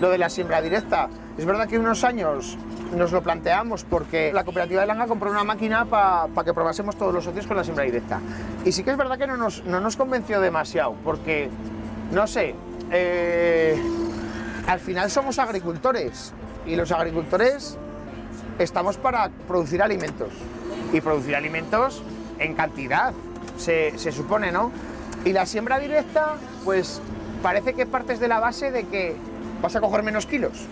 lo de la siembra directa. Es verdad que unos años nos lo planteamos porque la cooperativa de Langa compró una máquina para que probásemos todos los socios con la siembra directa. Y sí que es verdad que no nos convenció demasiado porque, no sé, al final somos agricultores y los agricultores estamos para producir alimentos y producir alimentos en cantidad, se supone, ¿no? Y la siembra directa, pues parece que partes de la base de que vas a coger menos kilos.